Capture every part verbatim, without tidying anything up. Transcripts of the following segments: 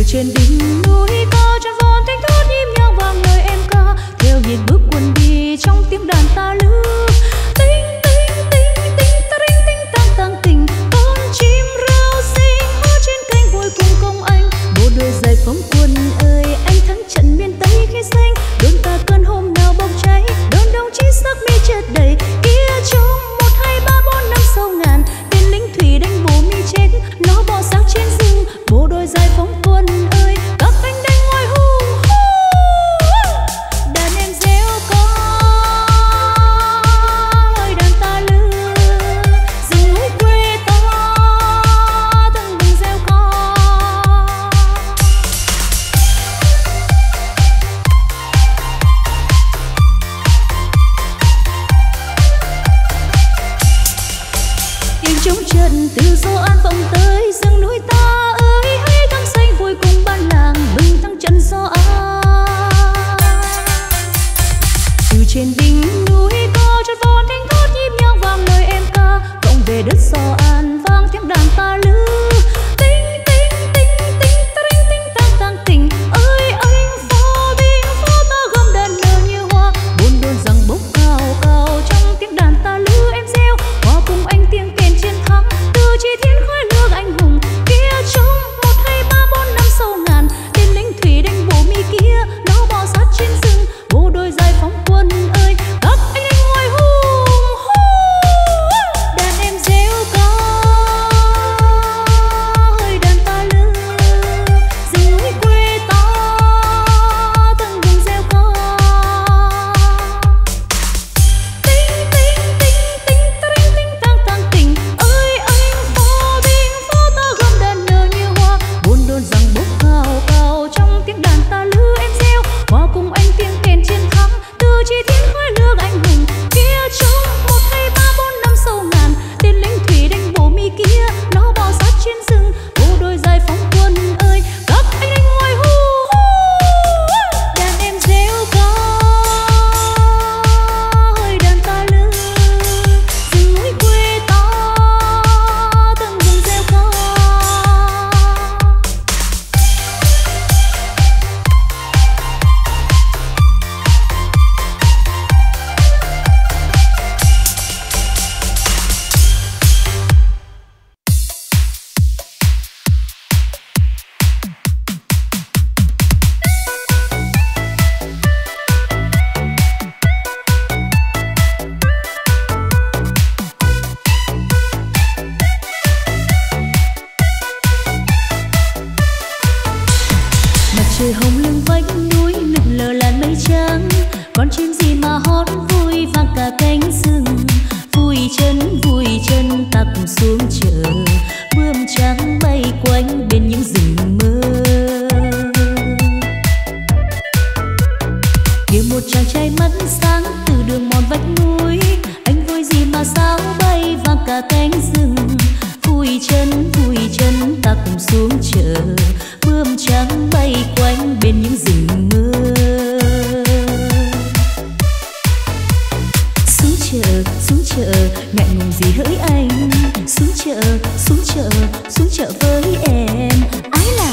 từ trên đỉnh núi cao tròn vòn thanh thốt nhịp nhàng vang lời em ca, theo nhịp bước quân đi trong tiếng đàn ta lướt. Tinh tinh tinh tinh ta rinh tinh tang tang tình, con chim rao xinh hót trên cánh vui cùng công anh. Bộ đôi giải phóng quân ơi, anh thắng trận miền Tây khi xanh. Đốn ta cơn hôm nào bốc cháy, đón đồng chí sắc mi chợt đầy. Kia trông một hai ba bốn năm sáu ngàn tên lính thủy đánh bố mi chết, nó bỏ xác trên rừng. Bộ đôi giải phóng quân ơi, các anh đánh ngoài hùng hùng, đàn em réo coi đàn ta lưa, rừng núi quê ta từng bừng réo coi. Tiếng trống trận từ dô an vọng tới rừng núi ta. Trên đỉnh núi cao tròn vòn thanh thốt nhịp nhàng vang lời em ca, vọng về đất Sò An vang tiếng đàn ta lư. Tinh tinh tinh tinh ta rinh tinh tang tang tình, ơi anh phó binh phó ta gom đàn nở như hoa. Bốn đôi rằng bốc cao cao trong tiếng đàn ta lư em reo, hòa cùng anh tiếng kèn chiến thắng từ chi thiên khói nước anh hùng. Kia trông một hai ba bốn năm sáu ngàn tên lính thủy đánh bổ mi kia, nó bò sát trên rừng. Bộ đôi giải phóng quân ơi, các anh anh ngoài hùng hùng, đàn em réo coi đàn ta lư, rừng núi quê ta từng vùng réo coi. Tinh tinh tinh tinh ta rinh tinh tang tang tình, ơi anh phó binh phó ta gom đàn nở như hoa. Bốn đôn rằng bốc cao cao trong tiếng đàn ta lư em réo, hòa cùng anh tiếng kèn chiến thắng từ chi thiên khói nước anh hùng. Kia trông một hai ba bốn năm sáu ngàn tên lính thủy đánh bổ mi kia, nó bò sát trên rừng. Bộ đôi giải phóng quân ơi, các anh anh ngoài hú hú, đàn em réo coi đàn ta lư, rừng núi quê ta từng vùng réo coi. Trời hồng lưng vách núi nực lờ làn mây trắng, con chim gì mà hót vui vang cả cánh rừng. Vui chân vui chân ta cùng xuống chợ, bướm trắng bay quanh bên những rừng mơ. Kia một chàng trai mắt sáng từ đường mòn vách núi, anh vui gì mà sao bay vang cả cánh rừng. Vui chân vui chân ta cùng xuống chợ, bướm trắng bay quanh bên những rừng mơ. Xuống chợ xuống chợ ngại ngùng gì hỡi anh, xuống chợ xuống chợ xuống chợ với em. Ái là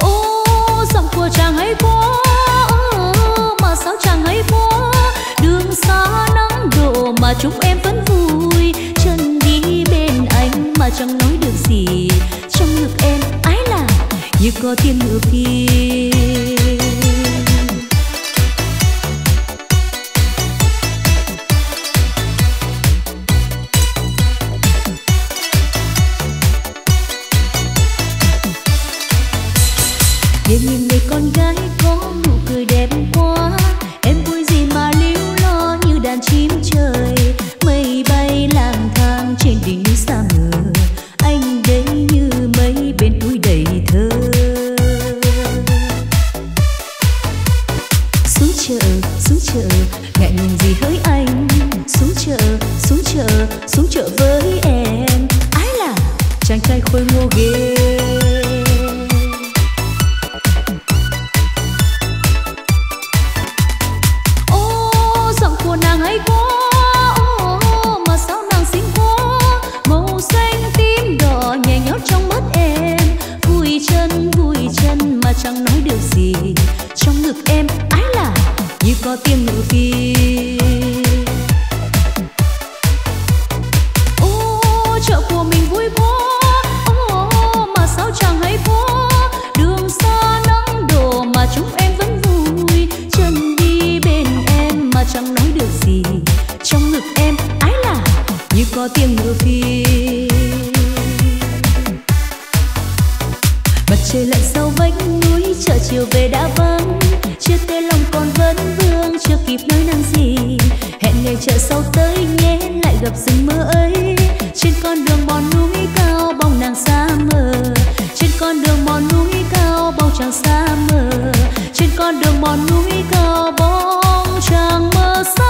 ô giọng của chàng hay quá, sao chàng ấy quá. Đường xa nắng đổ mà chúng em vẫn vui, chân đi bên anh mà chẳng nói được gì. Trong ngực em ái là như có thiên ngựa kia. Em nhìn người con gái có nụ cười đẹp quá, em vui gì mà líu lo như đàn chim trời. Mây bay lang thang trên đỉnh núi xa mờ, anh đấy như mây bên núi đầy thơ. Xuống chợ xuống chợ ngại ngùng gì hỡi anh, xuống chợ xuống chợ xuống chợ với em. Ái là chàng trai khôi ngô ghê. Nàng hay quá, có tiếng mưa phi. Mặt trời lặn sau vách núi, chợ chiều về đã vắng. Chưa tới lòng còn vấn vương, chưa kịp nói năng gì. Hẹn ngày chợ sau tới nhé, lại gặp rừng mơ ấy. Trên con đường mòn núi cao bóng nàng xa mờ. Trên con đường mòn núi cao bóng chàng xa mờ. Trên con đường mòn núi cao bóng chàng mơ xa.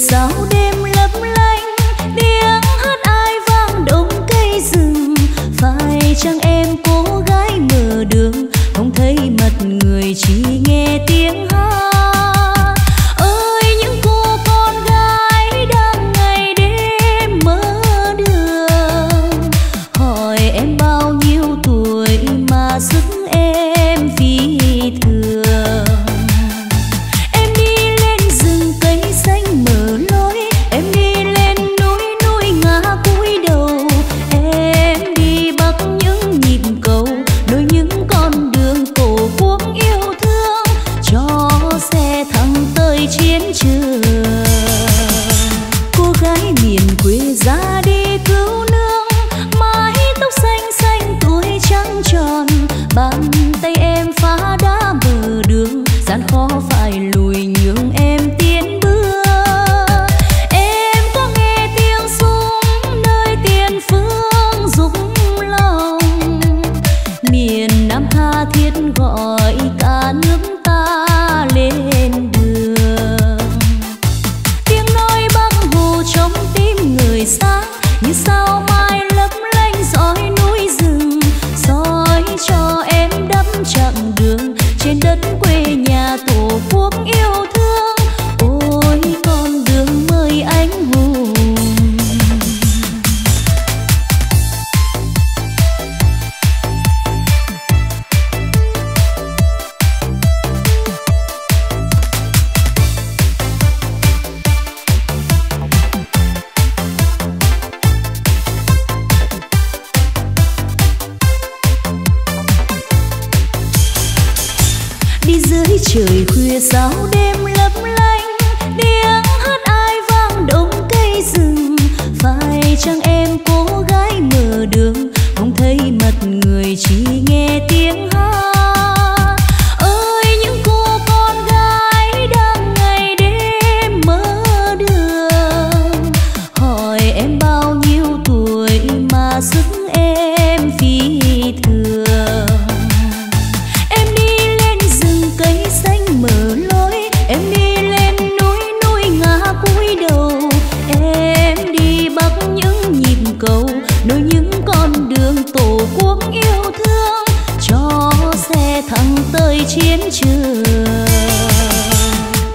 sao đêm lấp lánh tiếng hát ai vang đông cây rừng. Phải chăng em cô gái mở đường không thấy mặt người, chỉ nghe tiếng hát. Trời khuya sao đêm lấp lánh tiếng hát ai vang đông cây rừng. Phải chăng em cô gái mở đường không thấy mặt người, chỉ nghe tiếng hát. Chiến trường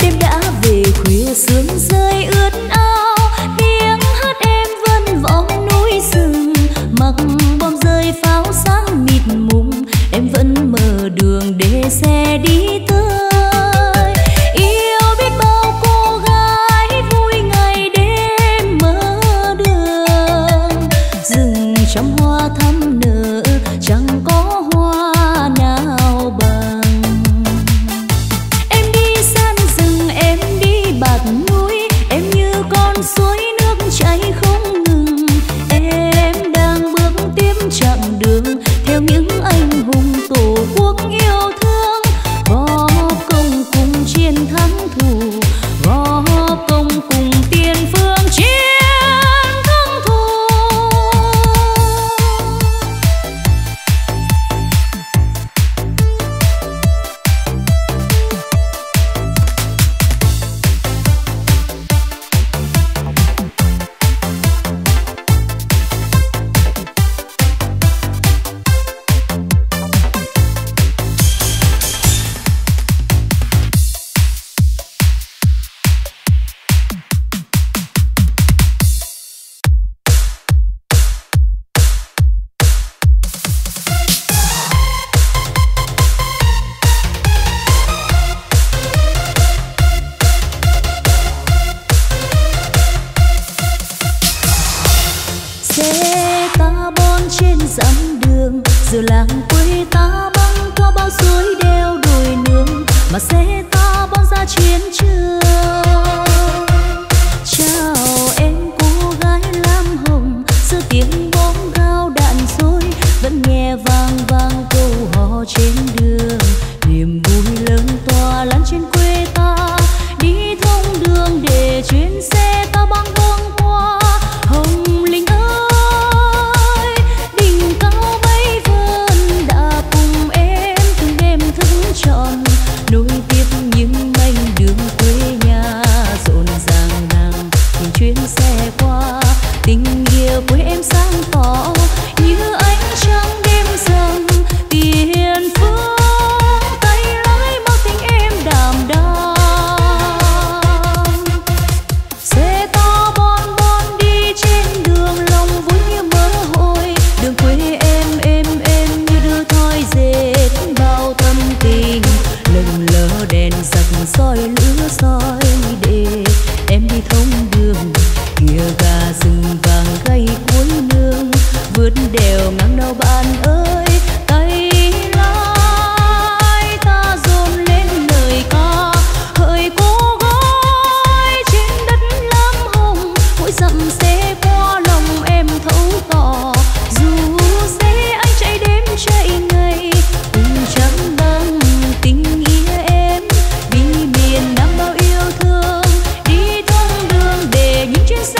đêm đã về khuya, sương rơi ướt áo, tiếng hát em vẫn vọng núi rừng. Mặc bom rơi pháo sáng mịt mùng, em vẫn mở đường để xe đi tới. Yêu biết bao cô gái vui ngày đêm mở đường, rừng trăm hoa thắm nở chẳng có hoa nào bằng. Giờ làng quê ta băng qua bao suối đeo đồi nương, mà xe ta băng ra chiến trường. Chào em cô gái lam hồng, giữa tiếng bom gao đạn dối vẫn nghe vang vang câu hò trên đường. Niềm vui lớn tỏa lan trên quê ta, đi thông đường để chuyến xe ta băng băng qua hồng linh ơi. Nối tiếp những mảnh đường quê nhà. chuyến xe qua, tình yêu của em sáng tỏ như ánh trăng đêm dần tiền phương, tay lái mang tình em đảm đang. Xe to bon bon đi trên đường lòng vui như mơ hồi, đường quê em êm êm như đưa thoi dệt bao tâm tình. Lần lỡ đèn giật soi lửa soi để em đi thông đường, kia gà rừng vàng gây cuốn nương vượt đèo ngang đâu bạn ơi. Tay lái ta dồn lên lời ca hỡi cô gái trên đất lam hồng, mỗi dặm xe qua lòng em thấu tỏ, dù xe anh chạy đêm chạy ngày cũng chẳng bằng tình nghĩa em. Đi miền Nam bao yêu thương, đi thông đường để những chuyến xe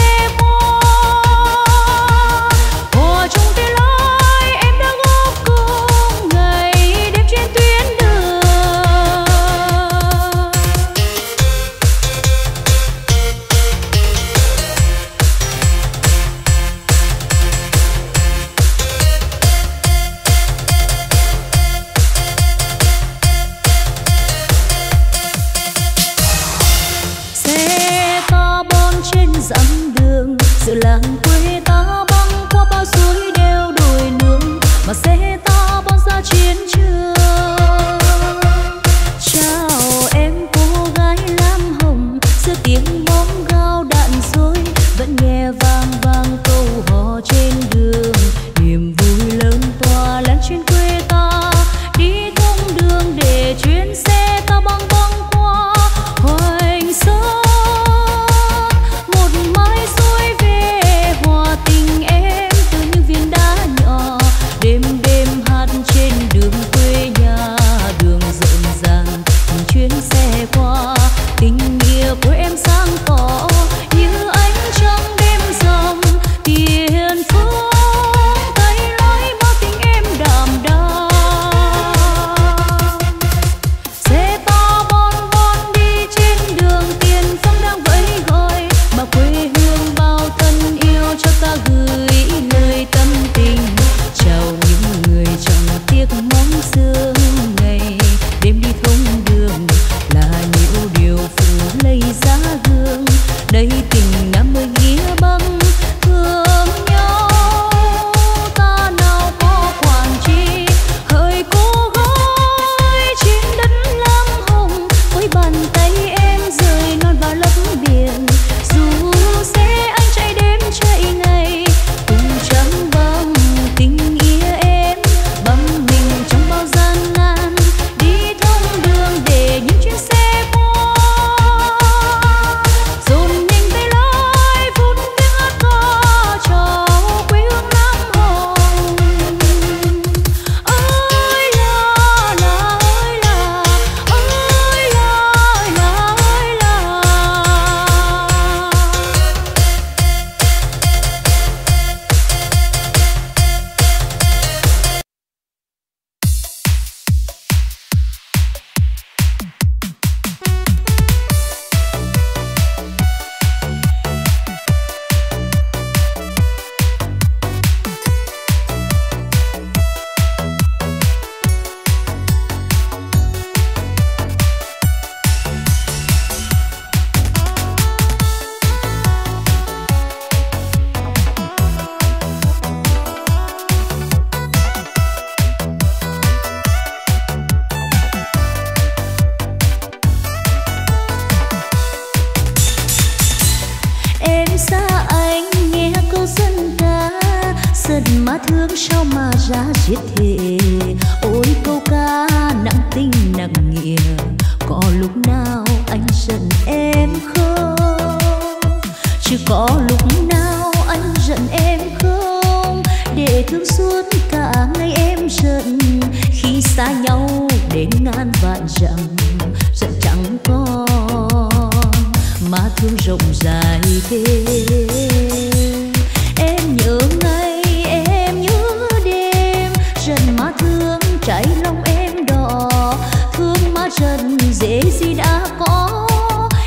dễ gì đã có,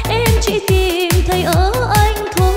em chỉ tìm thấy ở anh thôi.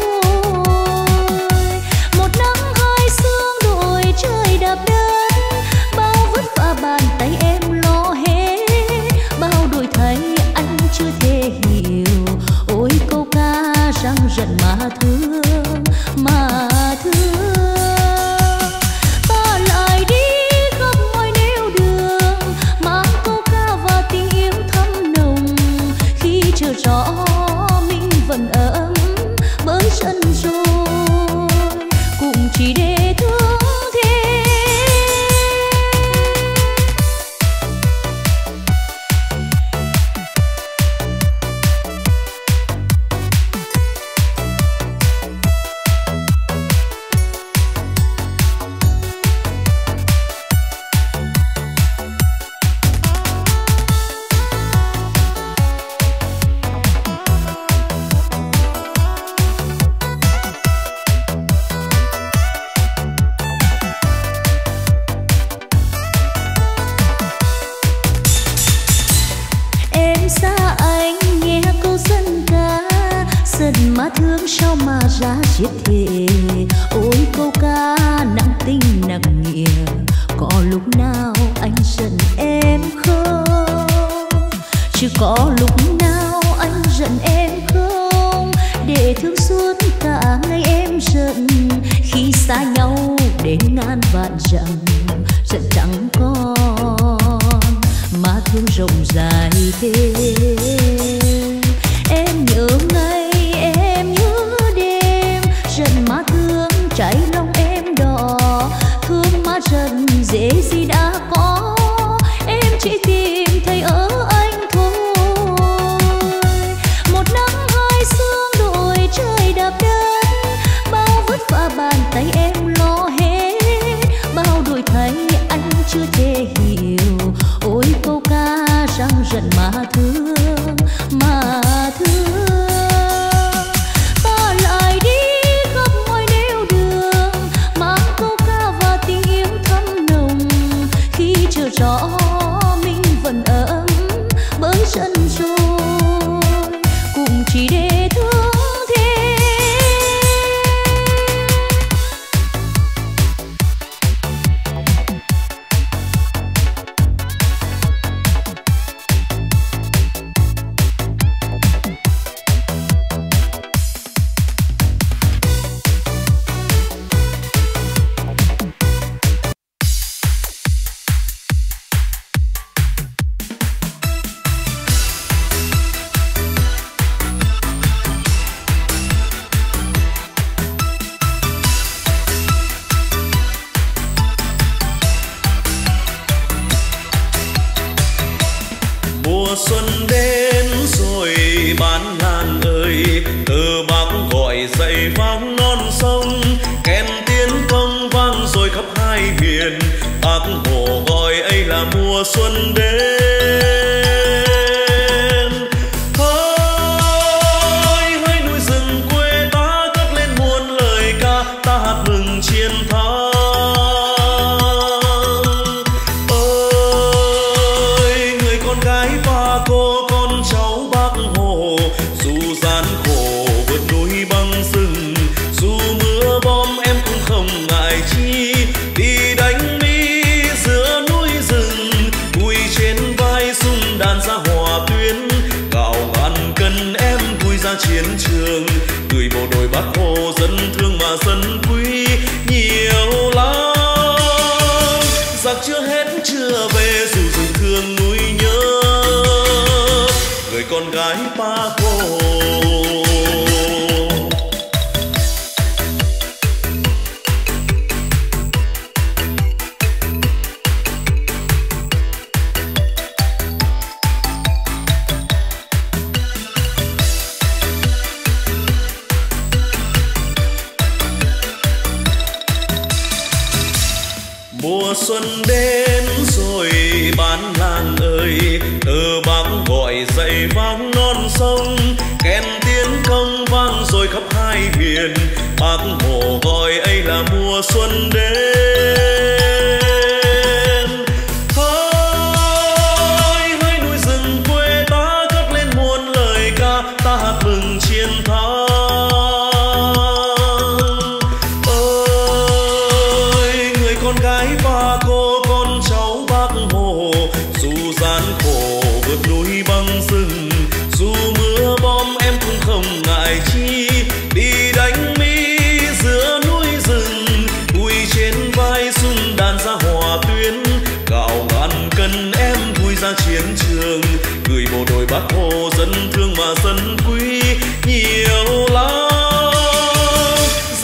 đi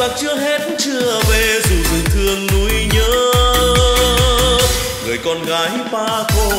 giặc chưa hết chưa về, dù rừng thương núi nhớ người con gái ba cô.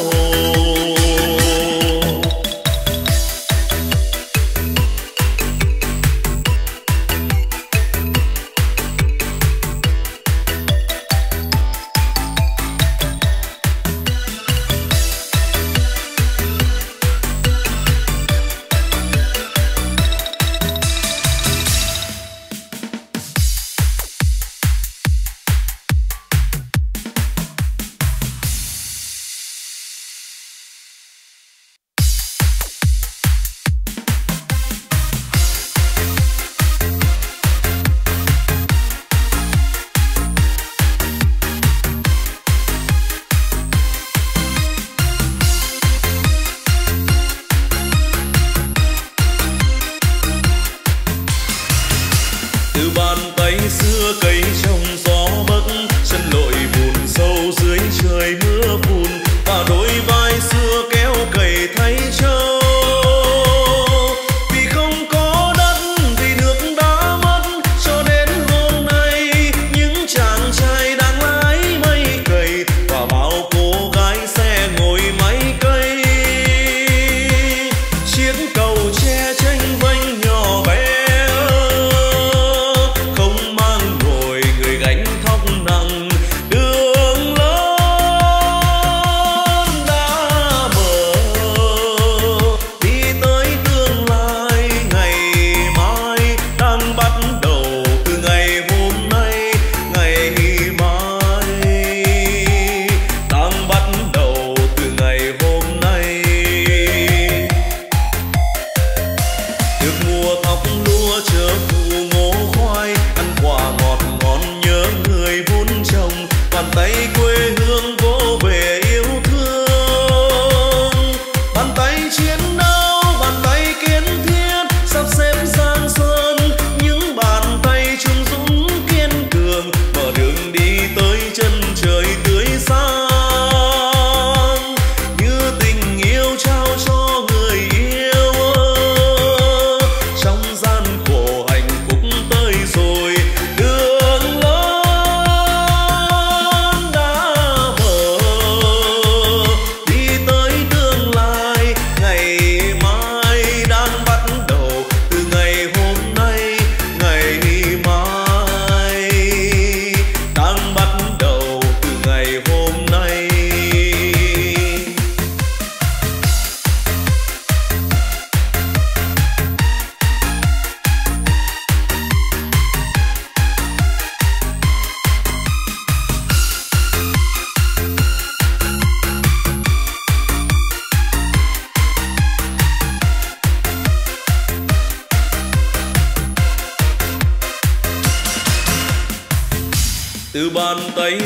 Hãy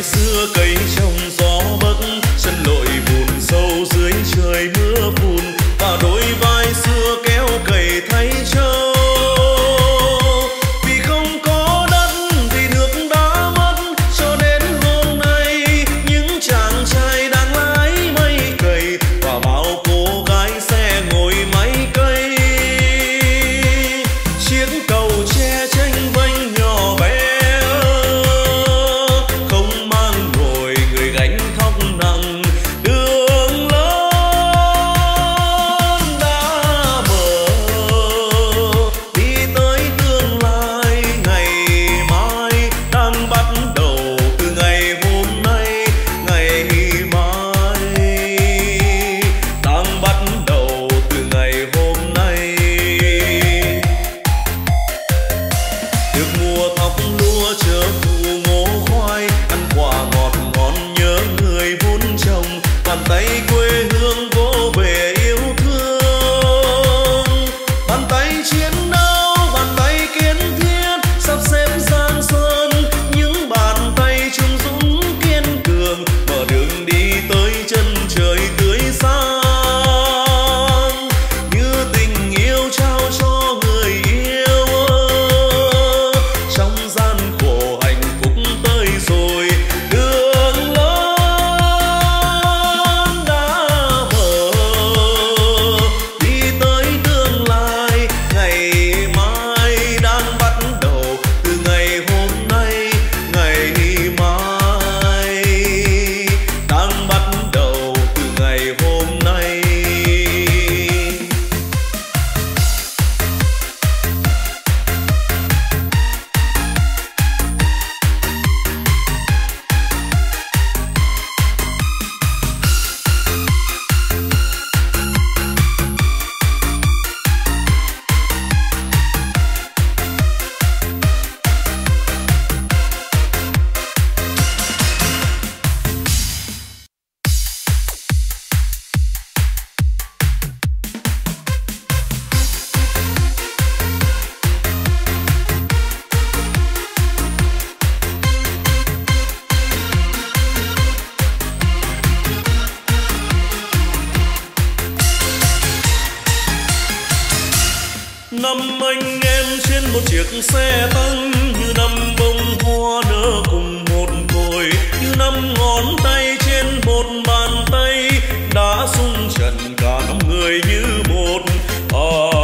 chiếc xe tăng như năm bông hoa nở cùng một cội, như năm ngón tay trên một bàn tay đã rung trần cả năm người như một. À,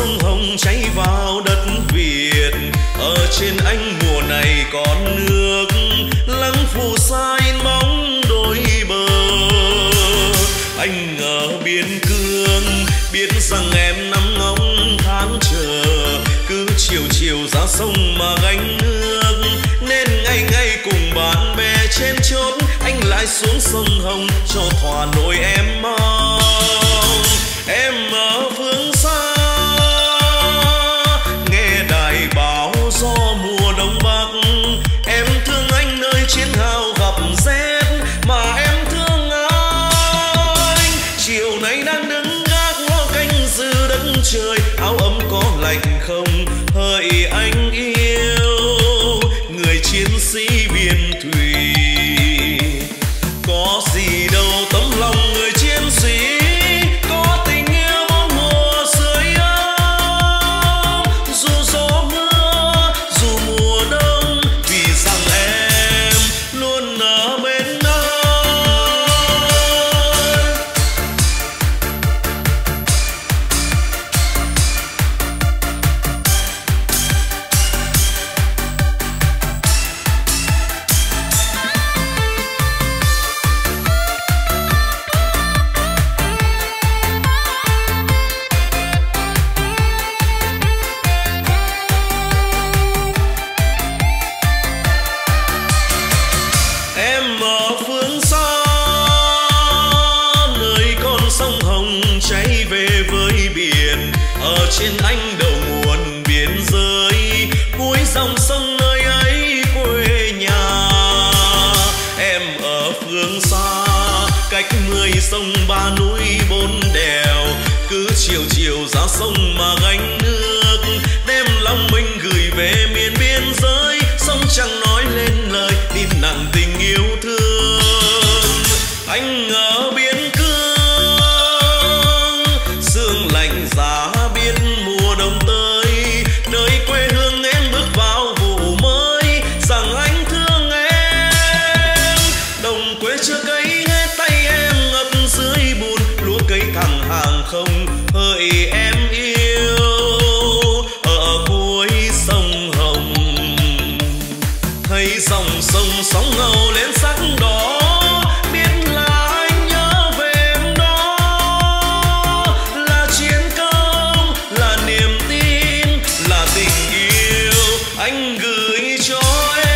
sông Hồng cháy vào đất Việt. Ở trên anh mùa này còn nước lắng phù sai mong đôi bờ. Anh ở biên cương biết rằng em năm ngóng tháng chờ, cứ chiều chiều ra sông mà gánh nước, nên ngày ngày cùng bạn bè trên chốt anh lại xuống sông Hồng cho thỏa nỗi em mong. Em ở phương xa nghe đài báo gió mùa đông bắc, em thương anh nơi chiến hào gặp rét mà em thương anh. Chiều nay đang đứng gác ngó canh giữ đất trời, áo ấm có lạnh không hỡi anh yêu, người chiến sĩ biên thủy. Có gì đâu tấm lòng người chiến sĩ, có tình yêu bóng mùa sưởi ấm, dù gió mưa dù mùa đông, vì rằng em luôn ở bên anh. Sông Hồng cháy về với biển, ở trên anh đầu nguồn biên giới, cuối dòng sông nơi ấy quê nhà. Em ở phương xa cách mười sông ba núi bốn đèo, cứ chiều chiều ra sông mà gánh nước, đem lòng mình gửi về miền biên giới. Sông chẳng nói lên lời tin nặng tình yêu thương. Anh ở biên không hỡi em yêu, ở cuối sông Hồng thấy dòng sông sóng ngầu lên sắc đỏ, biết là anh nhớ về em đó. Là chiến công, là niềm tin, là tình yêu anh gửi cho em.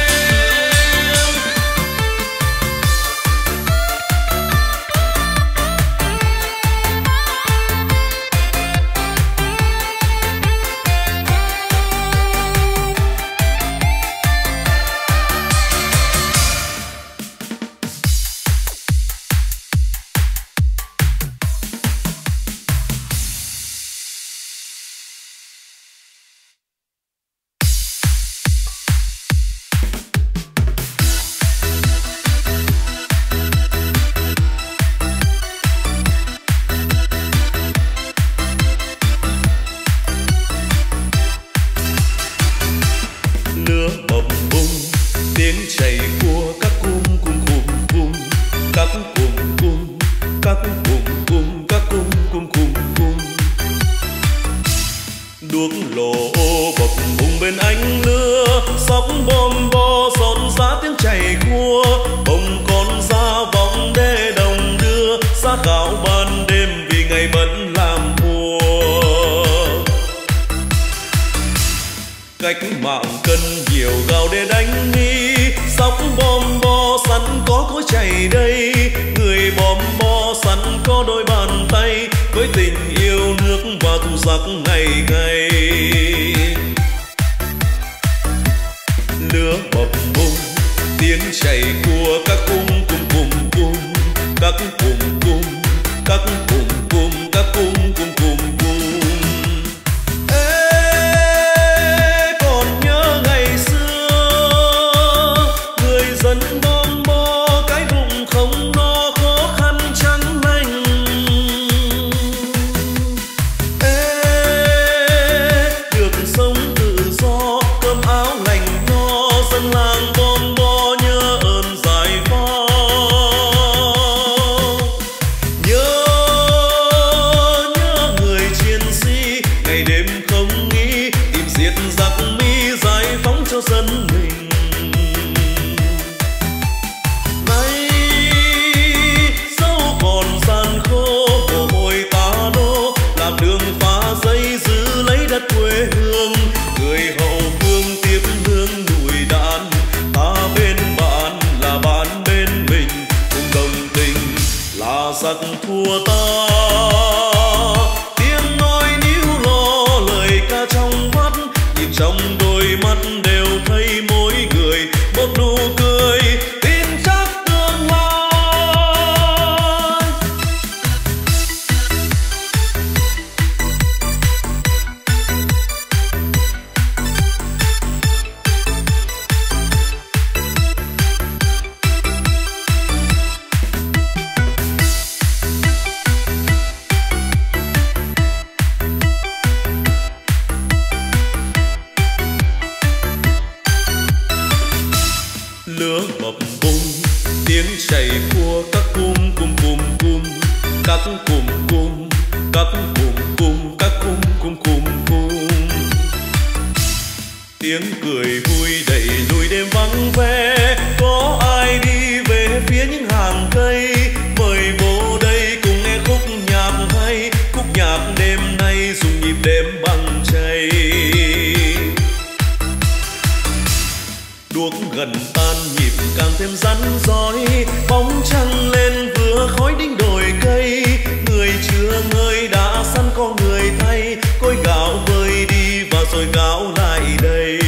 Chảy của các cung cung cung cung, các cung cung, các cung cung, các cung cung cung cung. Đuốc lò ô bập bùng bên ánh lửa, sóng bom bo giòn giã tiếng chảy cua, bông con ra vòng đê đồng đưa, ra gạo ban đêm vì ngày vẫn làm mùa. Cách mạng cân nhiều gạo để đánh đi, sóng bom bo sẵn có cối chảy đây, người bom bo sẵn có đôi bàn tay, với tình yêu nước và thù giặc ngày ngày. Lửa bập bùng tiếng chảy của các cung cung cung cung, các cung cung, các cung cung, các cung cung cung cung. Nhớ cho dân mình. Nay dẫu còn gian khổ hồi ta đô, làm đường phá dây giữ lấy đất quê hương. Người hậu phương tiếp hương núi đàn, ta bên bạn là bạn bên mình, cùng đồng tình là giặc thua ta. Trong đôi mắt đều thấy mỗi người một nụ cười tin chắc tương lai. Chảy cua các cung cung cung cung các cung cung các cung cung các cung cung cung cung. Tiếng cười vui đầy núi đêm vắng ve, có ai đi về phía những hàng cây. Mời vô đây cùng nghe khúc nhạc hay, khúc nhạc đêm nay dùng nhịp đêm bằng chay. Đuốc gần tan nhịp càng thêm rắn rối, bóng trăng lên vừa khói đỉnh đồi cây. Người chưa ngơi đã săn có người thay, cối gạo vơi đi và rồi gạo lại đây.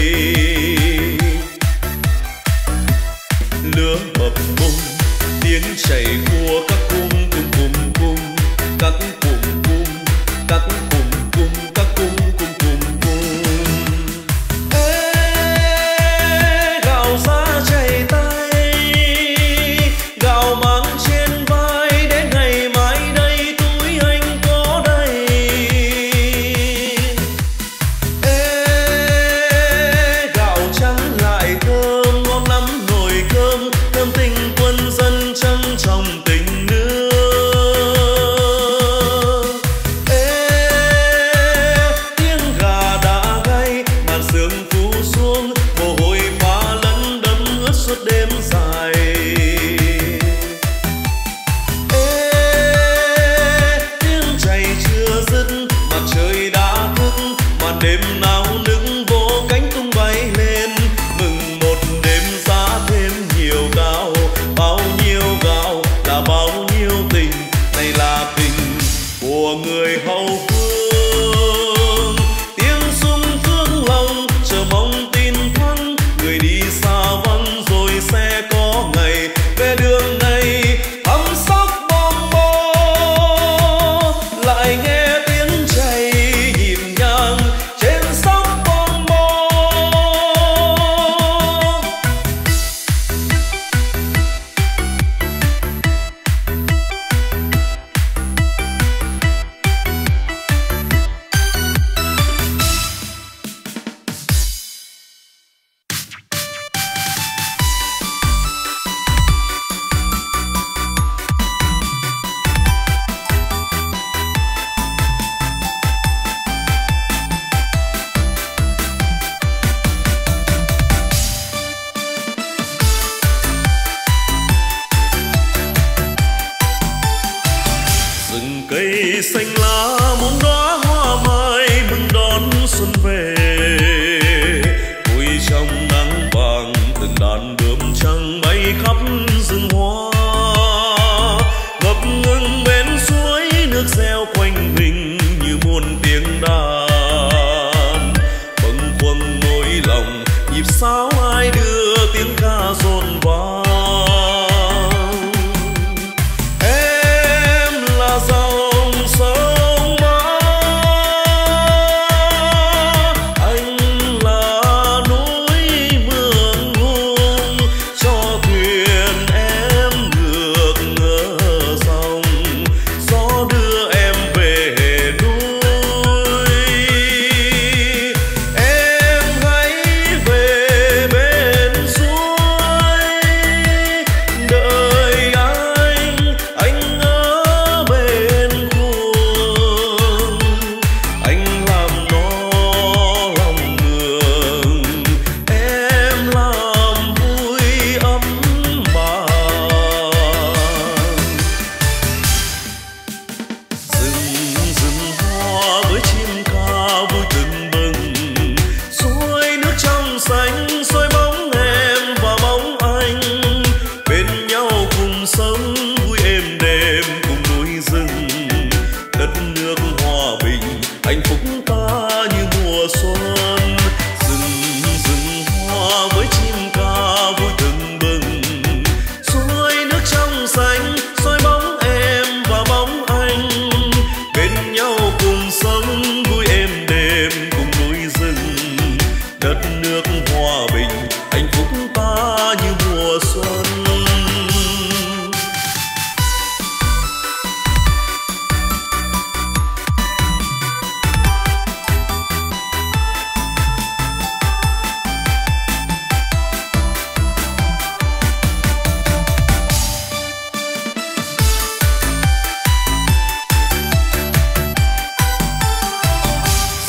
Lửa bập bùng tiếng chảy cua các cung cung cung cung các cung cung các cung cung các cung cung cung cung. Ê gạo giá chảy ta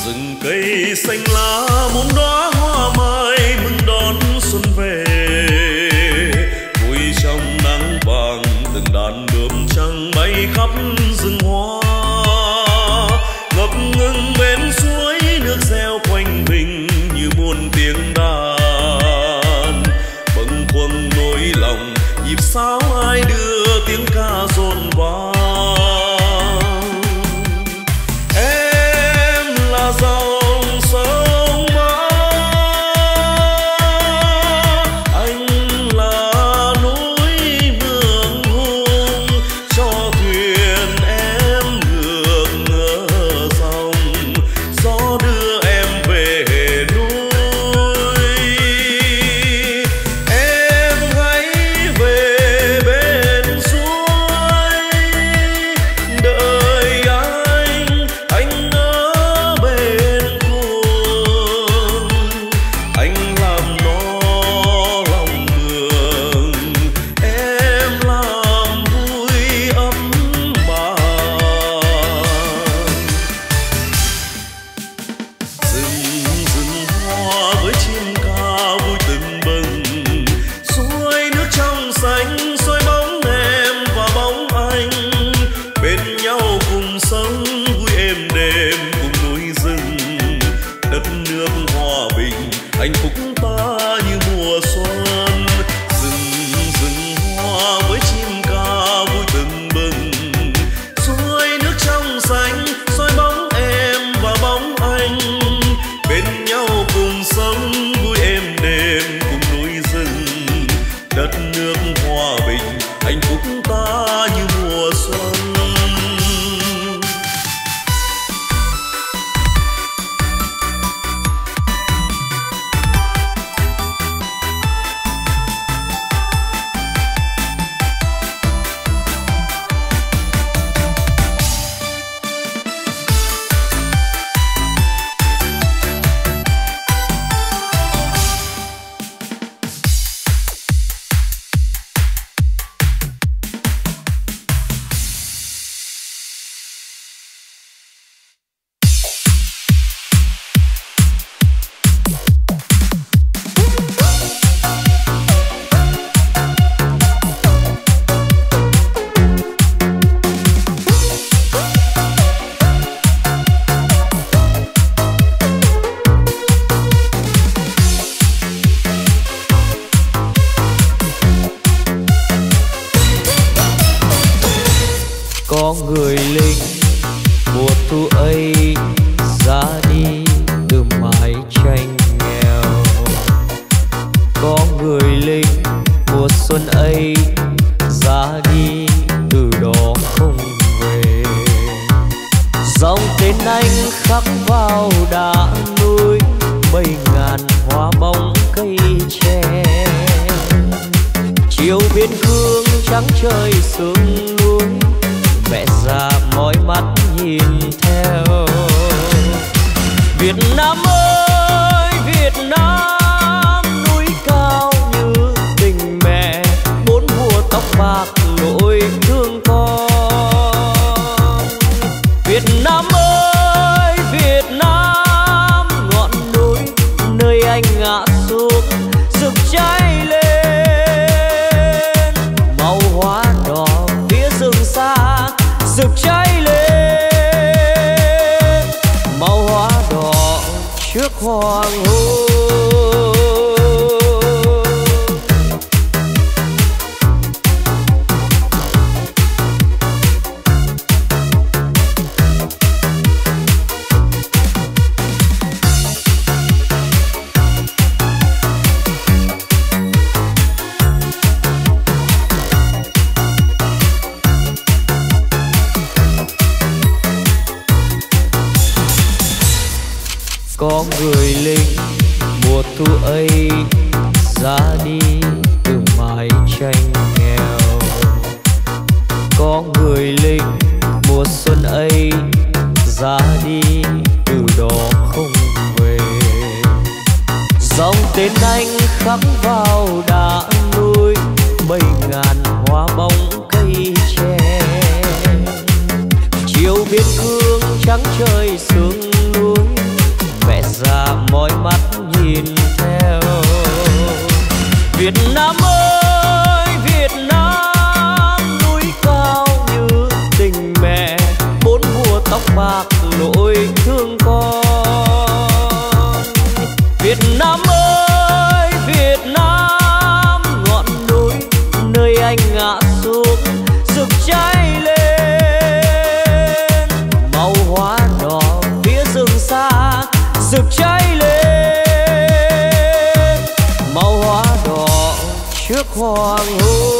Rừng cây xanh lá muôn đóa hoa mai mừng đón xuân về. Vui trong nắng vàng từng đàn bướm trắng bay khắp rừng hoa. Ngập ngừng bên suối nước reo quanh mình như muôn tiếng đàn. Bâng khuâng nỗi lòng nhịp sáo ai đưa tiếng ca dồn vào. Biên cương trắng trời sương núi dõi mắt nhìn theo. Việt Nam ơi Việt Nam, núi cao như tình mẹ, bốn mùa tóc bạc nỗi thương con. Việt Nam ơi Việt Nam, ngọn núi nơi anh ngã xuống rực cháy lên, màu hoa đỏ phía rừng xa rực cháy lên, màu hoa đỏ trước hoàng hôn.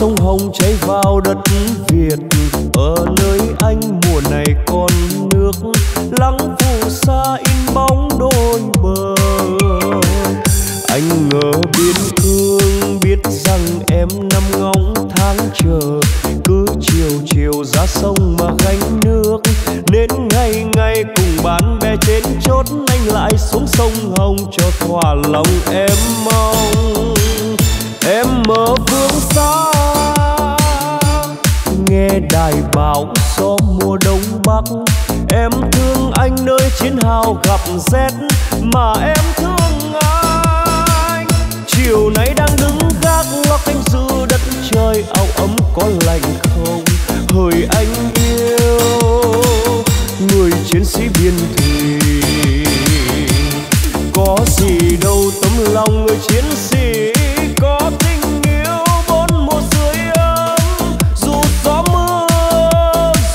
Sông Hồng chảy vào đất Việt, ở nơi anh mùa này còn nước lắng phù sa in bóng đôi bờ. Anh ngỡ biên cương biết rằng em năm ngóng tháng chờ, cứ chiều chiều ra sông mà gánh nước, đến ngày ngày cùng bạn bè trên chốt anh lại xuống sông Hồng cho thỏa lòng em mong. Em mơ phương xa nghe đài báo gió mùa đông bắc, em thương anh nơi chiến hào gặp rét mà em thương anh. Chiều nay đang đứng gác lót cánh giữa đất trời, áo ấm có lành không hỡi anh yêu, người chiến sĩ biên thùy. Có gì đâu tấm lòng người chiến sĩ, có tình yêu bốn mùa sưởi ấm, dù gió mưa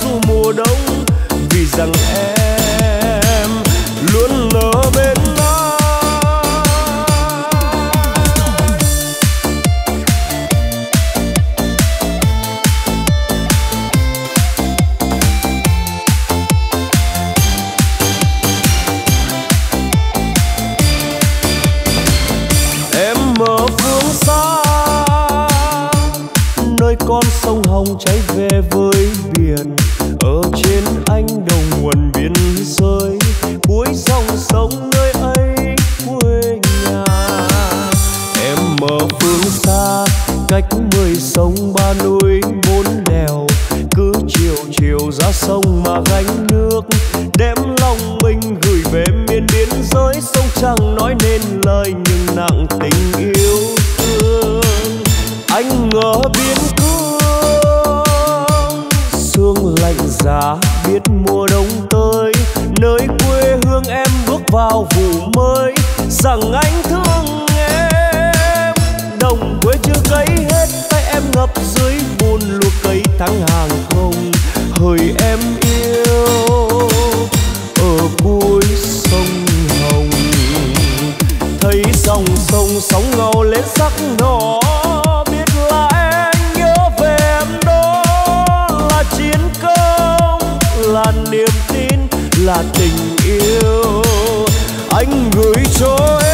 dù mùa đông, vì rằng em luôn ở bên anh. Em mơ con sông Hồng chảy về với biển, ở trên anh đầu nguồn biên giới, cuối dòng sông nơi ấy quê nhà. Em mơ phương xa cách mười sông ba núi bốn đèo, cứ chiều chiều ra sông mà gánh nước, đem lòng mình gửi về miền biên giới. Sông chẳng nói nên lời nhưng nặng tình yêu thương. Anh ngỡ biên cương sương lạnh giá biết mùa đông tới, nơi quê hương em bước vào vụ mới, rằng anh thương em. Đồng quê chưa cấy hết tay em ngập dưới bùn lúa cấy tháng hàng không hỡi em yêu, ở cuối sông Hồng thấy dòng sông sóng ngầu lên sắc đỏ. Là niềm tin, là tình yêu anh gửi cho em.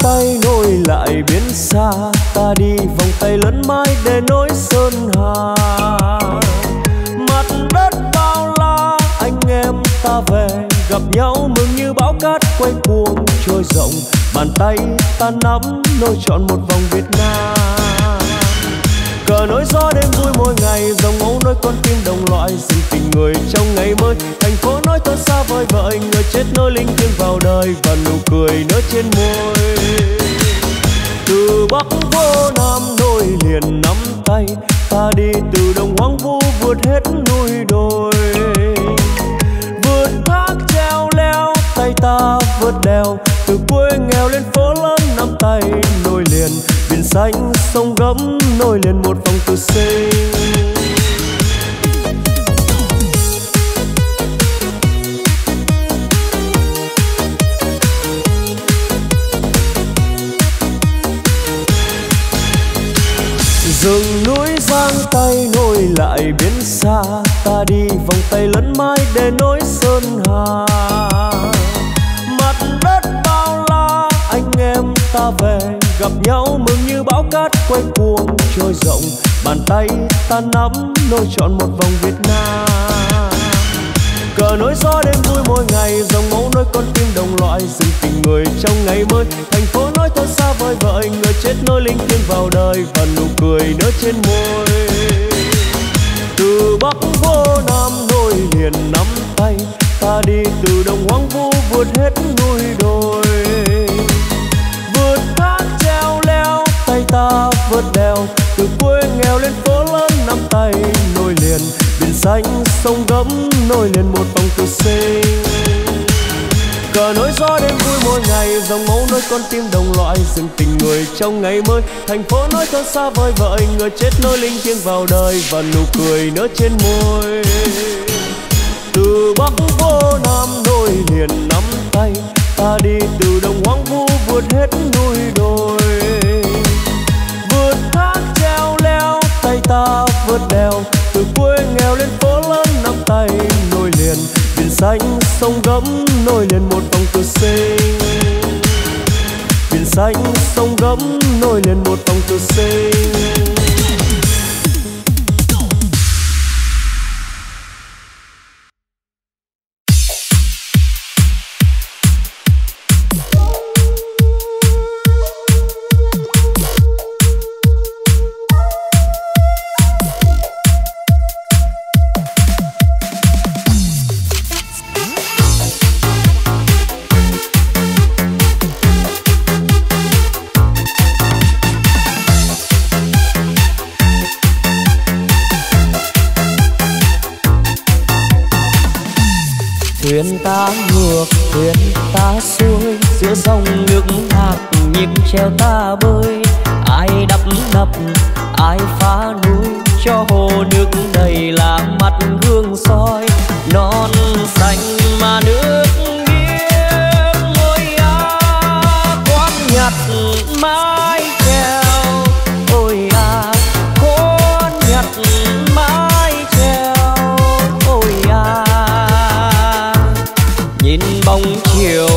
tay nối lại biến xa, ta đi vòng tay lớn mãi để nối sơn hà. Mặt đất bao la anh em ta về, gặp nhau mừng như bão cát quay cuồng trôi rộng. Bàn tay ta nắm nối trọn một vòng Việt Nam. Cờ nối gió đêm vui mỗi ngày, dòng máu nối con tim đồng loại, sinh tình người trong ngày mới. Thành phố nói tôi xa vời vợi, người chết nối linh thiêng vào đời và nụ cười nở trên môi. Từ Bắc vô Nam nối liền nắm tay, ta đi từ đồng hoang vu vượt hết núi đồi. Vượt thác treo leo, tay ta vượt đèo, từ quê nghèo lên phố lớn nắm tay nối liền. Biển xanh sông gấm nối liền một vòng tự sinh. Rừng núi giang tay nối lại biến xa, ta đi vòng tay lớn mãi để nối sơn hà. Mặt đất bao la anh em ta về, gặp nhau mừng như bão cát quay cuồng trôi rộng. Bàn tay ta nắm nối trọn một vòng Việt Nam. Cờ nối gió đêm vui mỗi ngày, dòng máu nối con tim đồng loại, sinh tình người trong ngày mới. Thành phố nói tôi xa vời vợi, người chết nối linh thiêng vào đời và nụ cười nở trên môi. Từ Bắc vô Nam nối liền nắm tay, ta đi từ đồng hoang vu vượt hết núi đồi. Vượt thác treo leo, tay ta vượt đèo, từ quê nghèo lên phố lớn nắm tay nối liền. Biển xanh sông gấm nối liền một vòng tự sinh. Cờ nối gió đêm vui mỗi ngày, dòng máu nối con tim đồng loại, dừng tình người trong ngày mới. Thành phố nói tôi xa vời vợi, người chết nối linh thiêng vào đời và nụ cười nở trên môi. Từ Bắc vô Nam nối liền nắm tay, ta đi từ đồng hoang vu vượt hết núi đồi. Vượt thác treo leo, tay ta vượt đèo, từ quê nghèo lên phố lớn nắm tay nối liền. Biển xanh sông gấm nối liền một vòng tự sinh. Biển xanh sông gấm nối liền một vòng tự sinh. Thuyền ta ngược, thuyền ta xuôi, giữa sông nước hạt nhịp treo ta bơi. Ai đắp đập, ai phá núi, cho hồ nước đầy là mặt gương soi. Non xanh mà nước biếc, ngôi á con nhặt mái treo. Ôi á con nhặt mái treo. Ôi á bóng chiều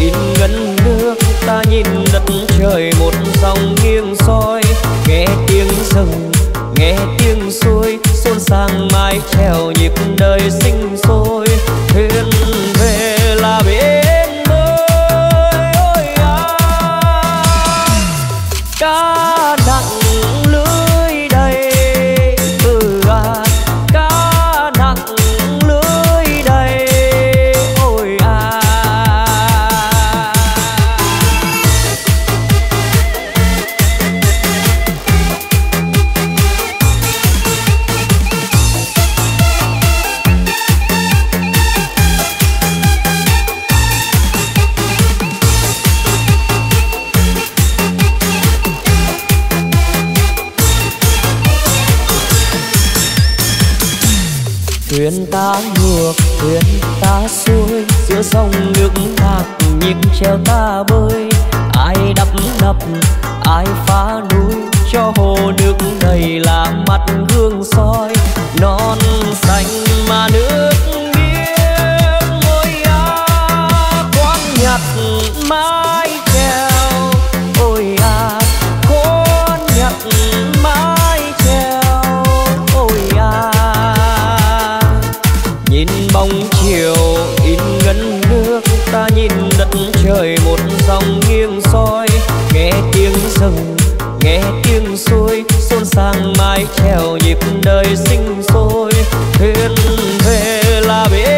in ngấn nước, ta nhìn đất trời một dòng nghiêng soi. Nghe tiếng rừng, nghe tiếng suối, xôn sang mái chèo nhịp đời sinh sôi. Thuyền về là bến bơi, ôi à cá nặng lưới đầy, ừ à cá nặng lưới đầy. Thuyền ta ngược, thuyền ta xuôi, giữa sông nước hạt nhịp treo ta bơi. Ai đắp đập, ai phá núi, cho hồ nước đầy là mặt gương soi. Non xanh mà nước biếc, ngôi á con nhặt mái treo. đời sinh sôi, thiên về là biết.